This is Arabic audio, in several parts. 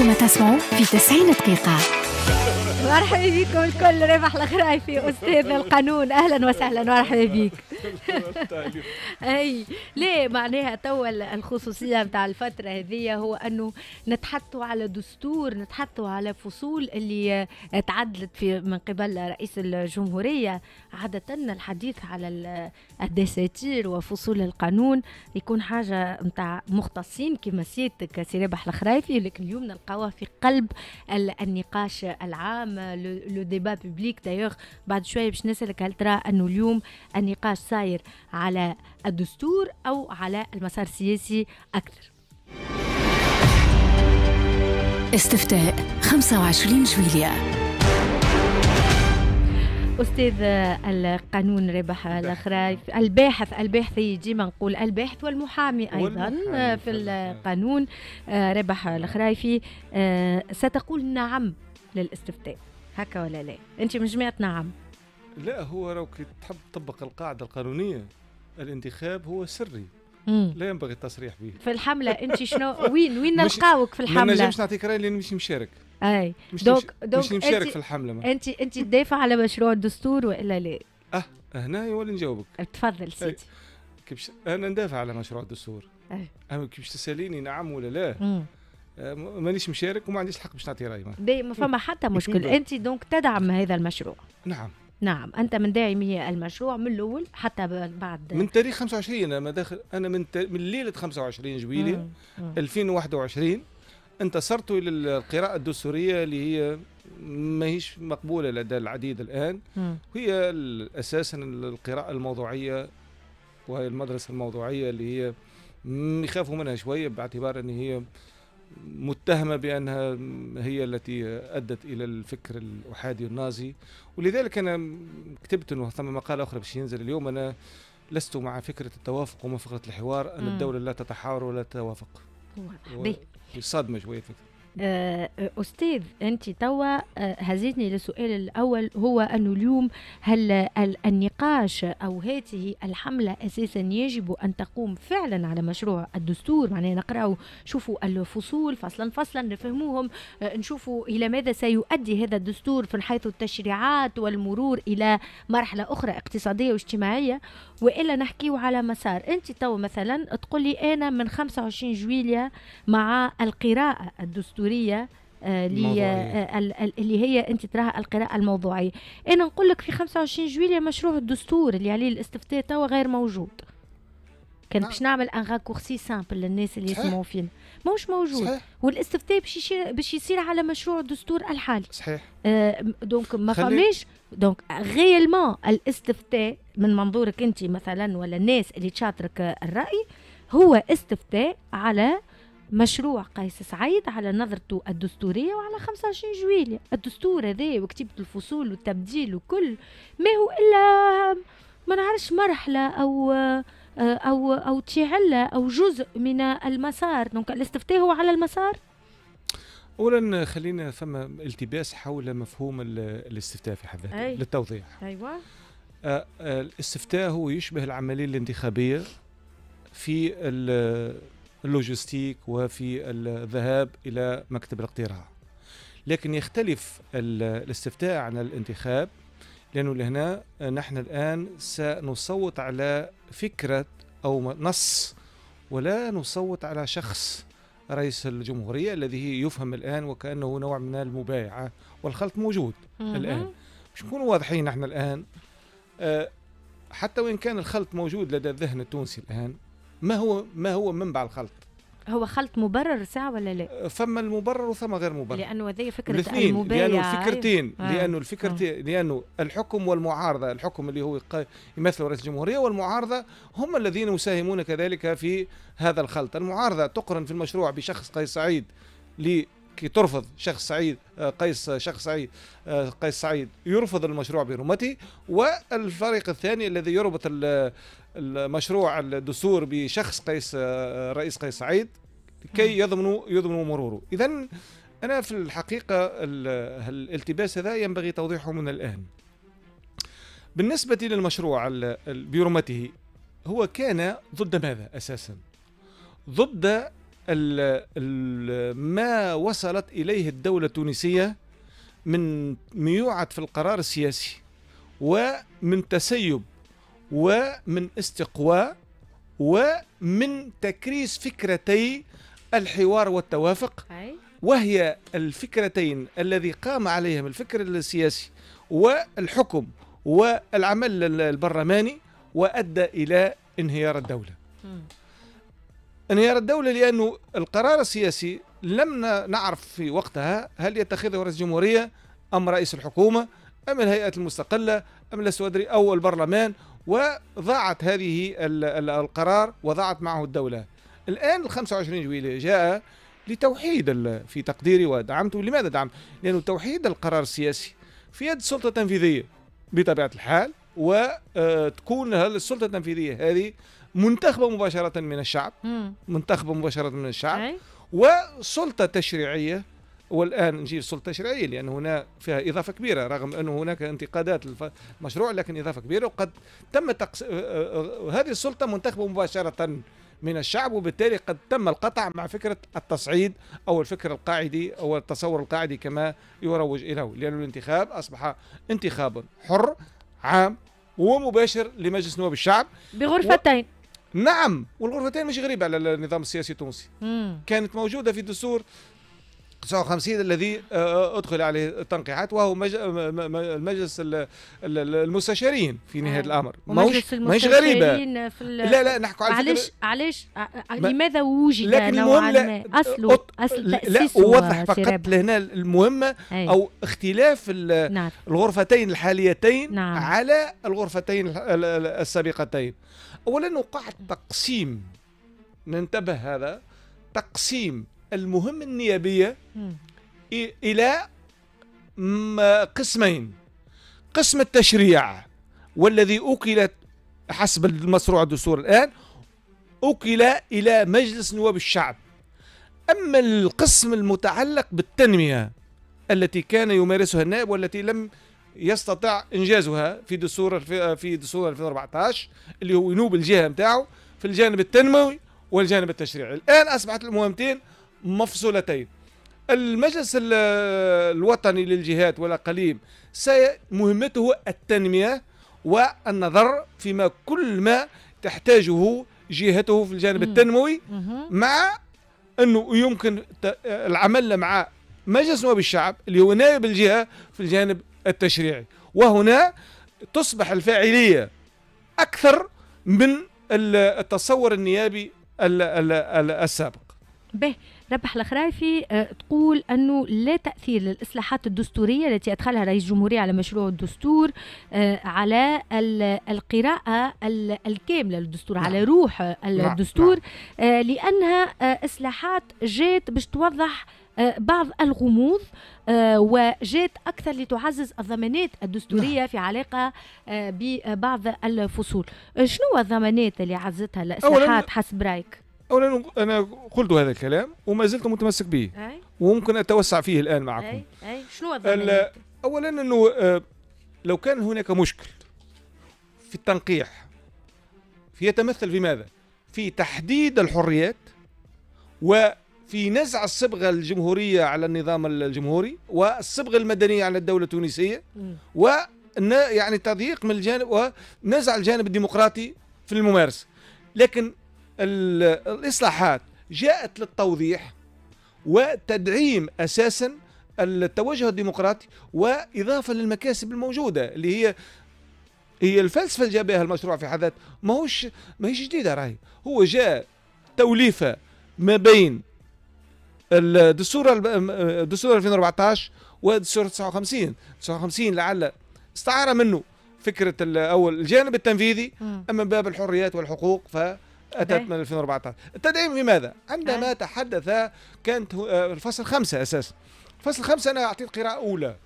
أنتم تسمعوا في 90 دقيقة. مرحبا بكم الكل، رابح الخرايفي أستاذ القانون، أهلا وسهلا مرحبا بك. أي ليه معناها توا الخصوصية متاع الفترة هذه هو أنه نتحطوا على دستور، نتحطوا على فصول اللي تعدلت في من قبل رئيس الجمهورية. عادة الحديث على الدساتير وفصول القانون يكون حاجة متاع مختصين كما سيادتك سي رابح الخرايفي، لكن اليوم نلقاوها في قلب النقاش العام، لو ديبا بوبليك. دايوغ بعد شوية باش نسألك، هل ترى أنه اليوم النقاش صاير على الدستور أو على المسار السياسي أكثر؟ استفتاء 25 جويلية. أستاذ القانون رابح الخرايفي الباحث ديما نقول الباحث والمحامي أيضا في القانون، رابح الخرايفي، ستقول نعم للاستفتاء هكا ولا لا؟ أنت من جماعة نعم؟ لا، هو لو تحب تطبق القاعدة القانونية، الانتخاب هو سري لا ينبغي التصريح به. في الحملة أنت شنو وين نلقاوك في الحملة؟ ما نجمش نعطيك رأي لأن مش مشارك. اي مش مشارك في الحمله. انت تدافع على مشروع الدستور والا لا؟ هنا يولي نجاوبك. تفضل سيدي. كيفاش انا ندافع على مشروع الدستور؟ اما كيفاش تساليني نعم ولا لا؟ مانيش مشارك وما عنديش الحق باش نعطي راي. ما فما حتى مشكل. انت دونك تدعم هذا المشروع؟ نعم، انت من داعمي المشروع من الاول حتى بعد من تاريخ 25. انا ما داخل، انا من ليله 25 جويلية 2021 انتصرت الى القراءه الدستوريه اللي هي ماهيش مقبوله لدى العديد الان، وهي اساسا القراءه الموضوعيه، وهي المدرسه الموضوعيه اللي هي يخافوا منها شويه باعتبار ان هي متهمه بانها هي التي ادت الى الفكر الاحادي النازي. ولذلك انا كتبت انه ثم مقاله اخرى باش ينزل اليوم، انا لست مع فكره التوافق وما فكره الحوار، ان الدوله لا تتحاور ولا تتوافق. صدمة شوية فكرة. أستاذ أنت توا هزيتني للسؤال الأول، هو أنه اليوم هل النقاش أو هذه الحملة أساسا يجب أن تقوم فعلا على مشروع الدستور؟ معناها نقرأوا، شوفوا الفصول فصلا نفهموهم، نشوفوا إلى ماذا سيؤدي هذا الدستور من حيث التشريعات والمرور إلى مرحلة أخرى اقتصادية واجتماعية، وإلا نحكيوا على مسار. أنت توا مثلا تقول لي أنا من 25 جويلية مع القراءة الدستور اللي هي انت تراها القراءه الموضوعيه. انا نقول لك في 25 جويلية مشروع الدستور اللي عليه الاستفتاء توا غير موجود. كان باش نعمل ان راكورسي سامبل للناس اللي يسمعوا فينا، ماهوش موجود. والاستفتاء باش يصير على مشروع الدستور الحالي. صحيح. دونك ما فماش، دونك غيالمون الاستفتاء من منظورك انت مثلا ولا الناس اللي تشاطرك الراي هو استفتاء على مشروع قيس سعيد، على نظرته الدستورية، وعلى 25 جويلية. الدستور هذا وكتيبة الفصول والتبديل وكل ما هو إلا ما نعرفش مرحلة أو أو أو تشعلة أو جزء من المسار. دونك الاستفتاء هو على المسار. أولا خلينا فما التباس حول مفهوم الاستفتاء في حد ذاته للتوضيح. أيوة. الاستفتاء هو يشبه العملية الانتخابية في اللوجستيك وفي الذهاب إلى مكتب الاقتراع، لكن يختلف الاستفتاء عن الانتخاب، لأنه لهنا نحن الآن سنصوت على فكرة أو نص ولا نصوت على شخص رئيس الجمهورية الذي يفهم الآن وكأنه نوع من المبايعة، والخلط موجود الآن. مش نكون واضحين نحن الآن، حتى وإن كان الخلط موجود لدى الذهن التونسي الآن، ما هو منبع الخلط؟ هو خلط مبرر ساعة ولا لا؟ فما المبرر وثم غير مبرر، لأنه هذه فكرة المبايعة. لأنه الفكرتين لأنه الحكم والمعارضة، الحكم اللي هو يمثل رئيس الجمهورية، والمعارضة هم الذين يساهمون كذلك في هذا الخلط. المعارضة تقرن في المشروع بشخص قيس سعيد، كي ترفض قيس سعيد يرفض المشروع برمته، والفريق الثاني الذي يربط المشروع الدستور بشخص رئيس قيس سعيد كي يضمنوا مروره. إذن أنا في الحقيقة الالتباس هذا ينبغي توضيحه من الآن. بالنسبة للمشروع برمته، هو كان ضد ماذا أساسا؟ ضد ما وصلت إليه الدولة التونسية من ميوعة في القرار السياسي ومن تسيب ومن استقواء ومن تكريس فكرتي الحوار والتوافق، وهي الفكرتين الذي قام عليهم الفكر السياسي والحكم والعمل البرلماني وأدى إلى انهيار الدولة. انهيار الدولة لأنه القرار السياسي لم نعرف في وقتها هل يتخذه رئيس الجمهورية أم رئيس الحكومة أم الهيئة المستقلة أم السوادري أو البرلمان، وضاعت هذه القرار وضاعت معه الدولة. الآن ال 25 جويلية جاء لتوحيد في تقديري ودعمته. لماذا دعمت؟ لأنه توحيد القرار السياسي في يد السلطة التنفيذية بطبيعة الحال، وتكون السلطة التنفيذية هذه منتخبة مباشرة من الشعب، وسلطة تشريعية. والآن نجي السلطة التشريعية لأن هنا فيها إضافة كبيرة، رغم أنه هناك انتقادات للمشروع لكن إضافة كبيرة، وقد تم هذه السلطة منتخبة مباشرة من الشعب، وبالتالي قد تم القطع مع فكرة التصعيد أو الفكر القاعدي أو التصور القاعدي كما يروج إليه، لأن الانتخاب أصبح انتخابا حر عام ومباشر لمجلس نواب الشعب بغرفتين. نعم، والغرفتين مش غريبة على النظام السياسي التونسي، كانت موجودة في الدستور 59 الذي أدخل عليه التنقيحات، وهو المجلس المستشارين في نهاية الأمر. مش غريبة. لا لا نحكوا على علاش لماذا وجد نوعا ما أصل تأسيسه. لا أوضح فقط لهنا المهمة أو اختلاف الغرفتين الحاليتين على الغرفتين السابقتين. أولا وقع تقسيم، ننتبه، هذا تقسيم المهمة النيابية إلى قسمين: قسم التشريع والذي أوكلت حسب المشروع الدستور الآن أوكل إلى مجلس نواب الشعب، أما القسم المتعلق بالتنمية التي كان يمارسها النائب والتي لم يستطع إنجازها في دستور 2014 اللي هو ينوب الجهة نتاعو في الجانب التنموي والجانب التشريعي. الآن أصبحت المهمتين مفصولتين. المجلس الوطني للجهات والأقاليم مهمته التنمية والنظر فيما كل ما تحتاجه جهته في الجانب التنموي، مع أنه يمكن العمل مع مجلس نواب الشعب اللي هو نائب الجهة في الجانب التشريعي، وهنا تصبح الفاعلية أكثر من التصور النيابي السابق. به رابح الخرايفي، تقول أنه لا تأثير للإصلاحات الدستورية التي أدخلها رئيس الجمهورية على مشروع الدستور على القراءة الكاملة للدستور، على روح الدستور، لأنها إصلاحات جات باش توضح بعض الغموض وجات أكثر لتعزز الضمانات الدستورية في علاقة ببعض الفصول. شنو الضمانات اللي عززتها الإصلاحات حسب رأيك؟ أولا أنا قلت هذا الكلام وما زلت متمسك به وممكن أتوسع فيه الآن معكم. شنو الضمانات؟ أولا أنه لو كان هناك مشكل في التنقيح يتمثل في ماذا؟ في تحديد الحريات وفي نزع الصبغة الجمهورية على النظام الجمهوري والصبغة المدنية على الدولة التونسية، يعني تضييق من الجانب ونزع الجانب الديمقراطي في الممارسة. لكن الإصلاحات جاءت للتوضيح وتدعيم أساسا التوجه الديمقراطي وإضافة للمكاسب الموجودة اللي هي الفلسفة اللي جاء بها المشروع في حد ذاته. ماهيش جديدة، راهي هو جاء توليفة ما بين الدستور 2014 والدستور 59 لعل استعار منه فكرة الأول الجانب التنفيذي، أما باب الحريات والحقوق أتت من 2014. التدعيم لماذا؟ عندما تحدث كانت الفصل 5 أساسا. الفصل 5 أنا أعطيت قراءة أولى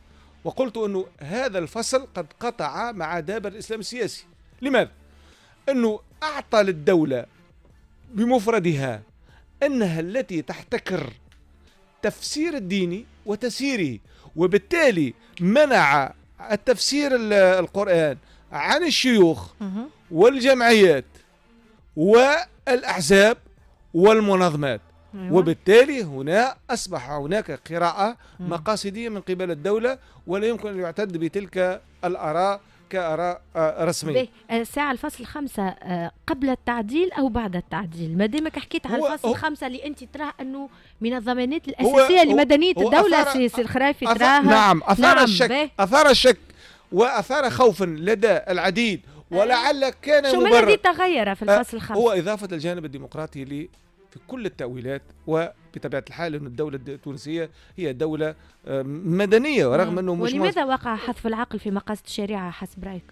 وقلت أنه هذا الفصل قد قطع مع دابر الإسلام السياسي. لماذا؟ أنه أعطى للدولة بمفردها أنها التي تحتكر تفسير الديني وتسييره، وبالتالي منع التفسير القرآن عن الشيوخ والجمعيات والأحزاب والمنظمات، وبالتالي هنا أصبح هناك قراءة مقاصدية من قبل الدولة، ولا يمكن أن يعتد بتلك الآراء كآراء رسمية. ساعة الفصل 5 قبل التعديل أو بعد التعديل؟ ما دامك حكيت على الفصل 5 اللي أنت تراه أنه من الضمانات الأساسية لمدنية الدولة، سي الخرايفي تراها. نعم، أثار الشك وأثار خوفا لدى العديد، ولعل كان شو مبرر. شو الذي تغير في الفصل 5؟ هو إضافة الجانب الديمقراطي لي في كل التأويلات، وبطبيعة الحال أن الدولة التونسية هي دولة مدنية، ورغم أنه مش. ولماذا وقع حذف العقل في مقاصد الشريعة حسب رأيك؟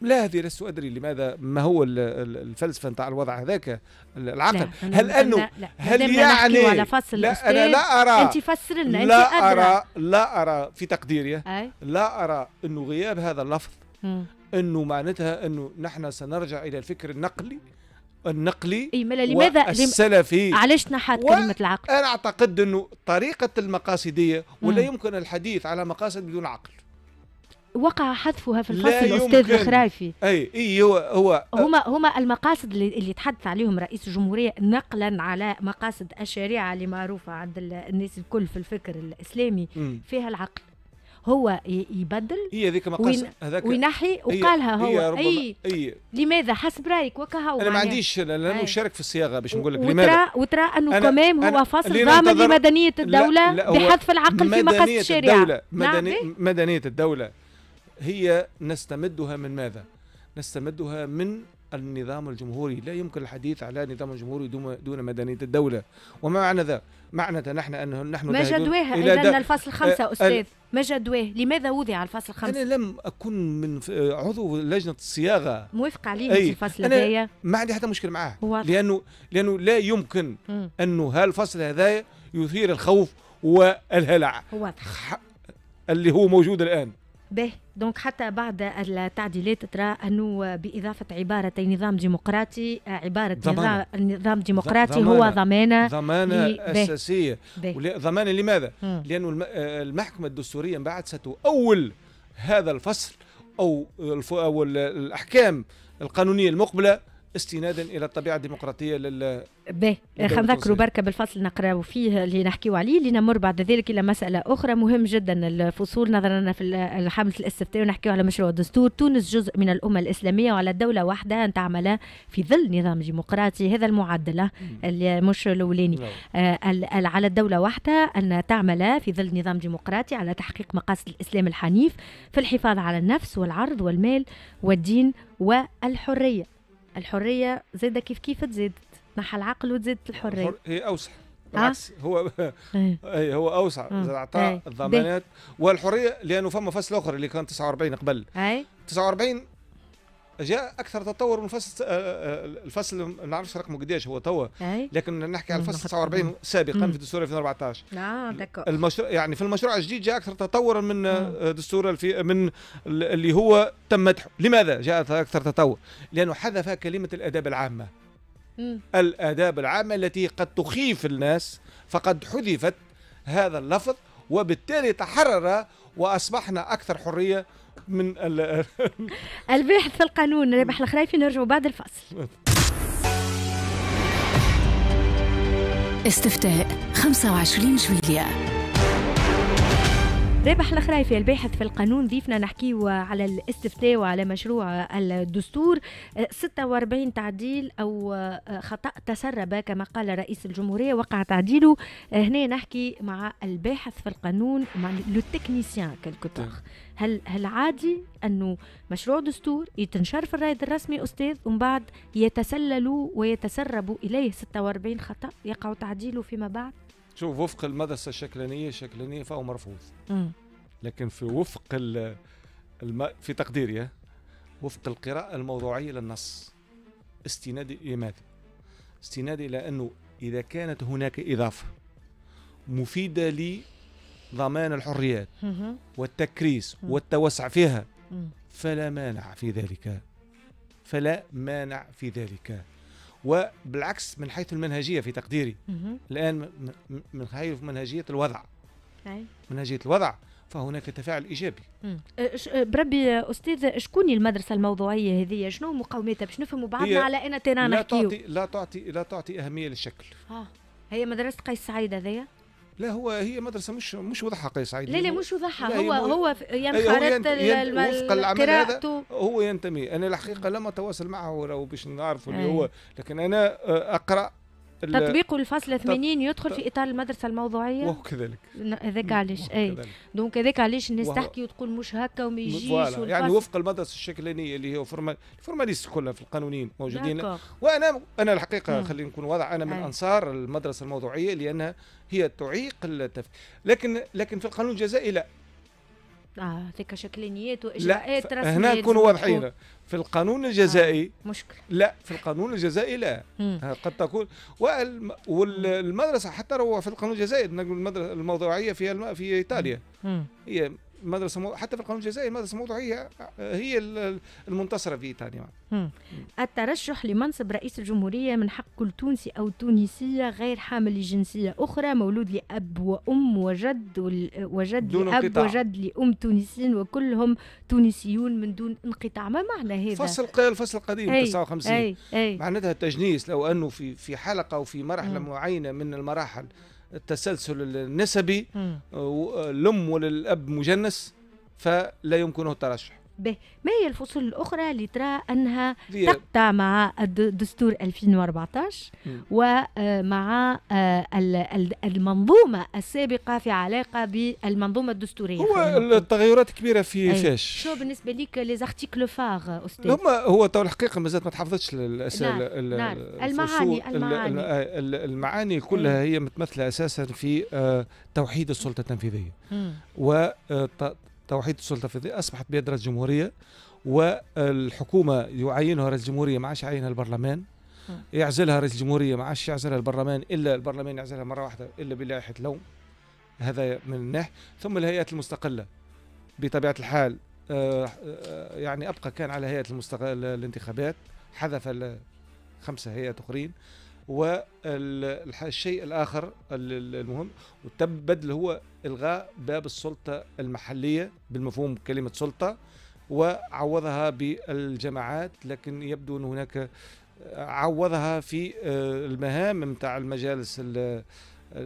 لا، هذه لست أدري لماذا. ما هو الفلسفة نتاع الوضع هذاك العقل؟ هل أنه هل يعني لا أرى. أنت فسر لنا. لا أرى في تقديري لا أرى أنه غياب هذا اللفظ أنه معناتها أنه نحن سنرجع إلى الفكر النقلي والسلفي. علاش نحات كلمة العقل؟ أنا أعتقد أنه طريقة المقاصدية ولا يمكن الحديث على مقاصد بدون عقل. وقع حذفها في الفصل الأستاذ الخرايفي. أي هو هما المقاصد اللي يتحدث عليهم رئيس الجمهورية نقلا على مقاصد الشريعة اللي معروفة عند الناس الكل في الفكر الإسلامي فيها العقل. هو يبدل هي ذيك مقاصد وينحي وقالها هو. أي لماذا حسب رايك وكهو؟ انا ما عنديش، لم اشارك في الصياغه باش نقول لك لماذا. وترى انه كمان هو فصل ضامن لمدنيه الدوله بحذف العقل في مقاصد الشريعه. مدنيه الدوله هي نستمدها من ماذا؟ نستمدها من النظام الجمهوري. لا يمكن الحديث على نظام الجمهوري دون مدنية الدولة. وما معنى ذا؟ معنى نحن أنه نحن ما جدواها إذن الفصل 5 أستاذ، ما جدواه؟ لماذا وضع الفصل 5؟ أنا لم أكن من عضو لجنة الصياغة موافق عليه في الفصل هذايا، ما عندي حتى مشكل معاه، لأنه لا يمكن أنه هالفصل هذايا يثير الخوف والهلع اللي هو موجود الآن. به دونك حتى بعد التعديلات ترى أنه بإضافة عبارتي نظام ديمقراطي، عبارة نظام ديمقراطي هو ضمانة أساسية. ضمانة لماذا؟ لأنه المحكمة الدستورية من بعد ستؤول هذا الفصل أو الأحكام القانونية المقبلة استنادا الى الطبيعه الديمقراطيه لل باهي. خلينا نذكروا بركه بالفصل نقراو فيه اللي نحكيو عليه، اللي نمر بعد ذلك الى مساله اخرى مهم جدا الفصول نظرا في حمله الاستفتاء، ونحكيو على مشروع الدستور. تونس جزء من الامه الاسلاميه، وعلى الدوله وحدها ان تعمل في ظل نظام ديمقراطي. هذا المعدله اللي مش الاولاني، على الدوله وحدها ان تعمل في ظل نظام ديمقراطي على تحقيق مقاصد الاسلام الحنيف في الحفاظ على النفس والعرض والمال والدين والحريه. الحرية زادة كيف تزادت، نحى العقل وتزادت الحرية. هي أوسع بالعكس، هو أوسع، أعطى الضمانات والحرية. لأنه فما فصل آخر اللي كان 49 قبل 49 جاء أكثر تطور من الفصل ما نعرفش رقمه قداش هو توا، لكن نحكي على الفصل 49 سابقا في دستور 2014. المشروع يعني في المشروع الجديد جاء أكثر تطورا من دستور من اللي هو تم مدحه. لماذا جاء أكثر تطور؟ لأنه حذف كلمة الآداب العامة. الآداب العامة التي قد تخيف الناس، فقد حذفت هذا اللفظ، وبالتالي تحرر وأصبحنا أكثر حرية من الباحث في القانون رابح الخرايفي. نرجع بعد الفصل. استفتاء 25 جويلية. رابح الخرايفي الباحث في القانون ضيفنا، نحكيو على الاستفتاء وعلى مشروع الدستور. 46 تعديل أو خطأ تسرب كما قال رئيس الجمهورية وقع تعديله. هنا نحكي مع الباحث في القانون، مع لو تكنيسيان كالكوتور. هل عادي أنه مشروع دستور يتنشر في الرائد الرسمي أستاذ ومن بعد يتسللوا ويتسربوا إليه 46 خطأ يقع تعديله فيما بعد؟ شوف، وفق المدرسة الشكلانية فهو مرفوض. لكن في وفق في تقديري، وفق القراءة الموضوعية للنص، استنادي إلى ماذا؟ استنادي إلى أنه إذا كانت هناك إضافة مفيدة لضمان الحريات والتكريس والتوسع فيها فلا مانع في ذلك، وبالعكس من حيث المنهجية في تقديري الآن، من حيث منهجية الوضع فهناك تفاعل إيجابي. بربي أستاذ، شكون المدرسة الموضوعية هذه؟ شنو مقاومتها باش نفهموا بعضنا على أنا ترانا نحكيو؟ لا تعطي أهمية للشكل. هي مدرسة قيس سعيد هذيا؟ لا هو هي مدرسة مش وضعها قيس سعيد. لا مش وضعها، هو ينخرط وفق العمل هذا هو ينتمي. أنا الحقيقة لم أتواصل معه لو باش نعرفوا اللي هو، لكن أنا أقرأ تطبيق الفصل 80 يدخل في اطار المدرسه الموضوعيه وكذلك. هذاك علاش دونك هذاك علاش الناس تحكي وتقول مش هكا وما يجيش، يعني وفق المدرسه الشكلانيه اللي هي فورماليست كلها في القانونيين موجودين. وانا الحقيقه خلينا نكون واضح، انا من انصار المدرسه الموضوعيه لانها هي تعيق لكن في القانون الجزائي لا، هذيك شكلانيات واجراءات رسميه. هنا نكونوا واضحين، في القانون الجزائي مشكل لا، في القانون الجزائي لا قد تكون والمدرسه حتى هو في القانون الجزائي المدرسه الموضوعيه فيها في ايطاليا هي مدرسه، حتى في القانون الجزائي المدرسه الموضوعيه هي المنتصره في ايطاليا. الترشح لمنصب رئيس الجمهوريه من حق كل تونسي او تونسيه غير حامل لجنسيه اخرى، مولود لاب وام وجد لاب وجد لام تونسيين وكلهم تونسيون من دون انقطاع. ما معنى هذا؟ الفصل القديم 59 معناتها التجنيس، لو انه في حلقه او في مرحله معينه من المراحل التسلسل النسبي للأم وللأب مجنس فلا يمكنه الترشح. ما هي الفصول الأخرى اللي ترى أنها تقطع مع الدستور 2014 ومع المنظومة السابقة في علاقة بالمنظومة الدستورية؟ هو التغيرات كبيرة في فاش. شو بالنسبة لك ليزارتيكل فاغ أستاذ؟ هو تو الحقيقة مازالت ما تحفظتش المعاني كلها هي متمثلة أساسا في توحيد السلطة التنفيذية، توحيد السلطه التنفيذيه اصبحت بيد رئيس الجمهوريه، والحكومه يعينها رئيس الجمهوريه ما عادش يعينها البرلمان، يعزلها رئيس الجمهوريه ما عادش يعزلها البرلمان، الا البرلمان يعزلها مره واحده الا بلائحه لوم، هذا من ناحيه. ثم الهيئات المستقله بطبيعه الحال يعني ابقى كان على هيئه الانتخابات، حذف 5 هيئات اخرين. والشيء الآخر المهم والتبدل هو إلغاء باب السلطة المحلية بالمفهوم كلمة سلطة وعوضها بالجماعات، لكن يبدو أن هناك عوضها في المهام متاع المجالس، ما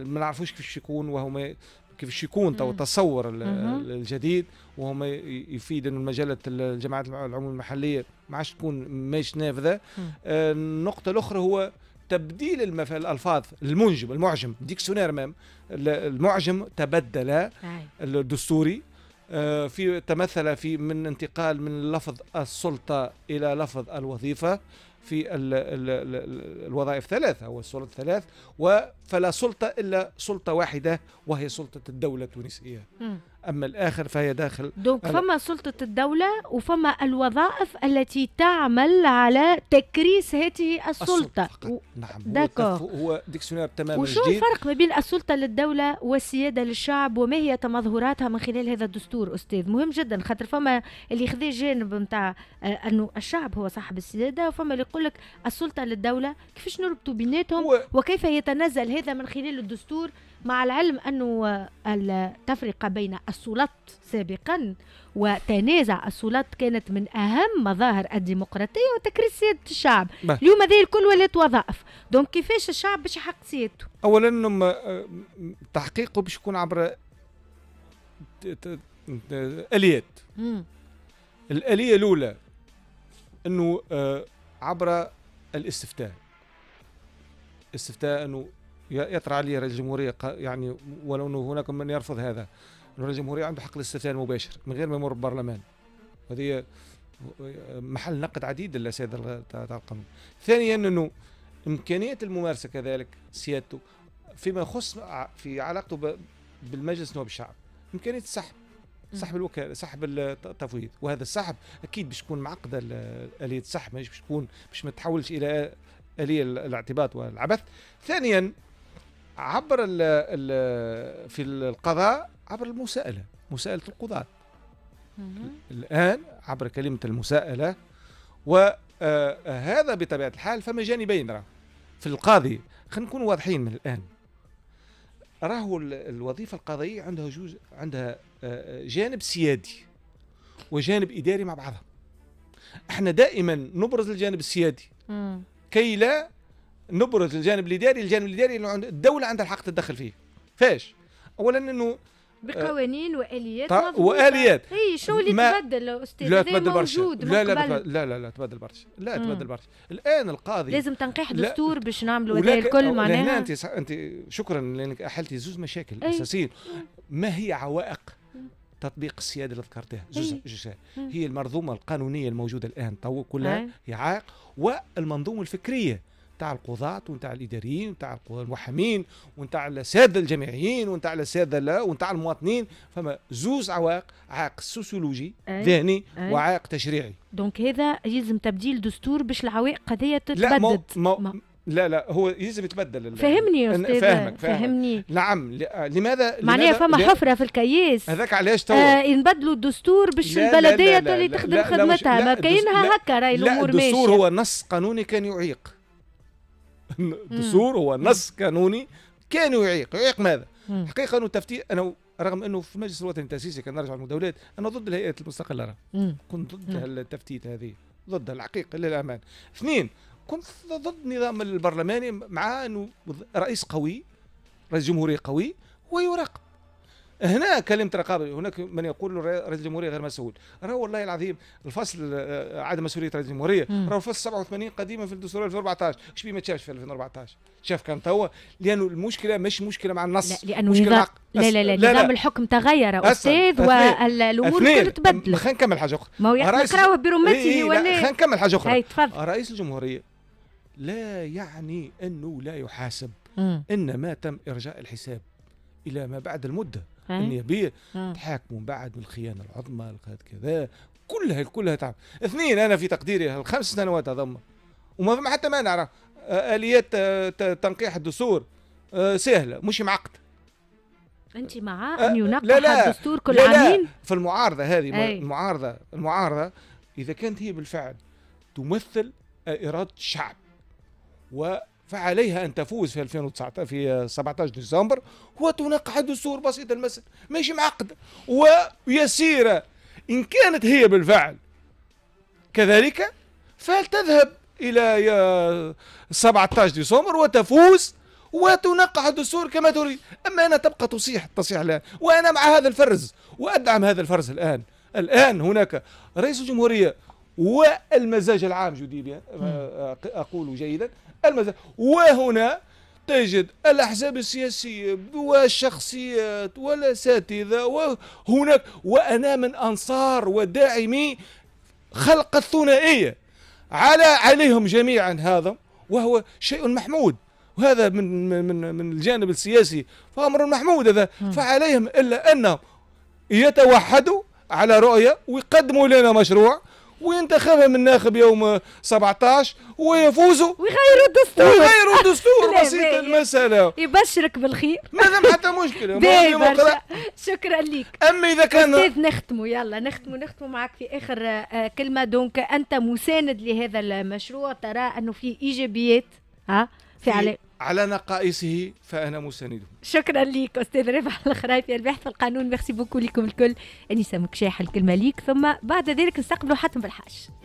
نعرفوش كيفاش يكون وهما كيفاش يكون تصور الجديد، وهما يفيد أن مجالات الجماعات العموم المحلية ما عادش تكون ماش نافذة. النقطة الأخرى هو تبديل الألفاظ، المعجم ديكسونير مام، المعجم تبدل الدستوري تمثل في من انتقال من لفظ السلطة إلى لفظ الوظيفة في الوظائف 3 أو السلطة 3، فلا سلطة إلا سلطة واحدة وهي سلطة الدولة التونسية. أما الآخر فهي داخل دونك فما سلطة الدولة وفما الوظائف التي تعمل على تكريس هذه السلطة. نعم هو ديكسيونير تماما جديد. وشو الفرق ما بين السلطة للدولة والسيادة للشعب، وما هي تمظهراتها من خلال هذا الدستور أستاذ؟ مهم جدا خاطر فما اللي خذا جانب نتاع أنه الشعب هو صاحب السيادة، وفما اللي يقول لك السلطة للدولة. كيفاش نربطوا بيناتهم وكيف يتنازل هذا من خلال الدستور، مع العلم أنه التفرقة بين السلطات سابقا وتنازع السلطات كانت من أهم مظاهر الديمقراطية وتكريس سيادة الشعب. اليوم هذه الكل ولات وظائف، دونك كيفاش الشعب باش يحقق سيادته؟ أولا تحقيقه باش يكون عبر آليات. الآلية الأولى أنه عبر الاستفتاء، أنه يطرح عليه رئيس الجمهورية، يعني ولو أنه هناك من يرفض هذا، رئيس الجمهورية عنده حق الاستفتاء المباشر من غير ما يمر البرلمان، وهذه محل نقد عديد للسيادة تاع القانون. ثانيا أنه إمكانية الممارسة كذلك سيادته فيما يخص في علاقته بالمجلس النواب الشعب، إمكانية سحب الوكالة، سحب التفويض، وهذا السحب أكيد باش تكون معقدة آلية السحب، مش باش تكون باش ما تتحولش إلى آلية الاعتباط والعبث. ثانيا عبر في القضاء عبر المساءلة، مساءلة القضاة الآن عبر كلمة المساءلة، وهذا بطبيعة الحال فما جانبين. راه في القاضي خلينا نكون واضحين من الآن، راهو الوظيفة القضائية عندها جانب سيادي وجانب إداري مع بعضها. احنا دائما نبرز الجانب السيادي كي لا نبرز الجانب الاداري، الجانب الاداري اللي عند الدوله عندها الحق تتدخل فيه. فاش اولا انه بقوانين واليات واليات. اي شو اللي تبدل استاذ؟ لا تبدل برشا، لا تبدل برشا، لا تبدل برشا. الان القاضي لازم تنقيح دستور باش نعملوا هذا الكل معناها. هنا انت شكرا لانك احلتي زوج مشاكل اساسيين. ما هي عوائق تطبيق السياده اللي ذكرتها؟ جزء هي المنظومه القانونيه الموجوده الان تو كلها هي عائق، والمنظومه الفكريه نتاع القضاة ونتاع الاداريين ونتاع المحامين ونتاع الساده الجامعيين ونتاع الساده ونتاع المواطنين. فما زوز عوائق، عائق سوسيولوجي ذهني وعائق تشريعي. دونك هذا يلزم تبديل دستور باش العوائق هذيا تتبدل. لا هو يلزم يتبدل. فهمني يا استاذ. فهمني. نعم. لماذا معناها فما حفره في الكياس؟ هذاك علاش تو ينبدلوا الدستور باش البلديه تولي تخدم خدمتها. ما كاينها هكا راهي الامور ماشيه. الدستور هو نص قانوني كان يعيق. الدستور هو نص قانوني كان يعيق ماذا؟ حقيقه انه التفتيش، انا رغم انه في المجلس الوطني التاسيسي كان نرجع للمداولات، انا ضد الهيئات المستقله، كنت ضد التفتيت هذه، ضد الحقيقه للامان. اثنين، كنت ضد النظام البرلماني مع انه رئيس قوي، رئيس جمهوريه قوي ويراقب. هنا كلمة رقابة، هناك من يقول رئيس الجمهورية غير مسؤول. راه والله العظيم الفصل عدم مسؤولية رئيس الجمهورية، راه الفصل 87 قديما في الدستور 2014، اش بيه ما تشافش في 2014؟ شاف كان توا، لأنه المشكلة مش مشكلة مع النص، لا لأنه مشكلة مع لا نظام الحكم تغير أستاذ والأمور الكل تبدلت. خلينا نكمل حاجة أخرى. ما هو نقراوه برمته ولا خلينا نكمل حاجة أخرى. رئيس الجمهورية لا يعني أنه لا يحاسب، إنما تم إرجاء الحساب إلى ما بعد المدة النيابيه، تحاكموا بعد من الخيانه العظمى كذا كلها تعب. اثنين، انا في تقديري الخمس سنوات هذم وما فما حتى ما نعرف اليات تنقيح الدستور سهله مش معقد. انت مع ان ينقح الدستور كل عامين؟ في المعارضه هذه، المعارضه اذا كانت هي بالفعل تمثل اراده الشعب و فعليها ان تفوز في 2019 في 17 ديسمبر وتنقح الدستور. بسيطه المسألة، ماشي معقده ويسيره. ان كانت هي بالفعل كذلك فلتذهب الى 17 ديسمبر وتفوز وتنقح الدستور كما تريد. اما انا تبقى تصيح الان، وانا مع هذا الفرز وادعم هذا الفرز الان. الان هناك رئيس الجمهوريه والمزاج العام جديد، اقول جيدا المزاج، وهنا تجد الأحزاب السياسية والشخصيات والأساتذة وهناك. وأنا من أنصار وداعمي خلق الثنائية عليهم جميعا، هذا وهو شيء محمود، وهذا من الجانب السياسي فأمر محمود هذا. فعليهم إلا أنهم يتوحدوا على رؤية ويقدموا لنا مشروع وينتخبها من ناخب يوم 17 ويفوزوا ويغيروا الدستور. بسيطة المسألة. يبشرك بالخير، ما ثم حتى مشكلة. شكرا لك. أما إذا كان أستاذ نختموا، يلا نختموا معك في آخر كلمة. دونك أنت مساند لهذا المشروع، ترى أنه فيه إيجابيات على نقائصه فأنا مسانده. شكرا لك أستاذ رابح الخرايفي الباحث في القانون. ميرسي بوكو لكم الكل. أنيسة مكشاح، الكلمة ليك، ثم بعد ذلك نستقبلوا حاتم بلحاج.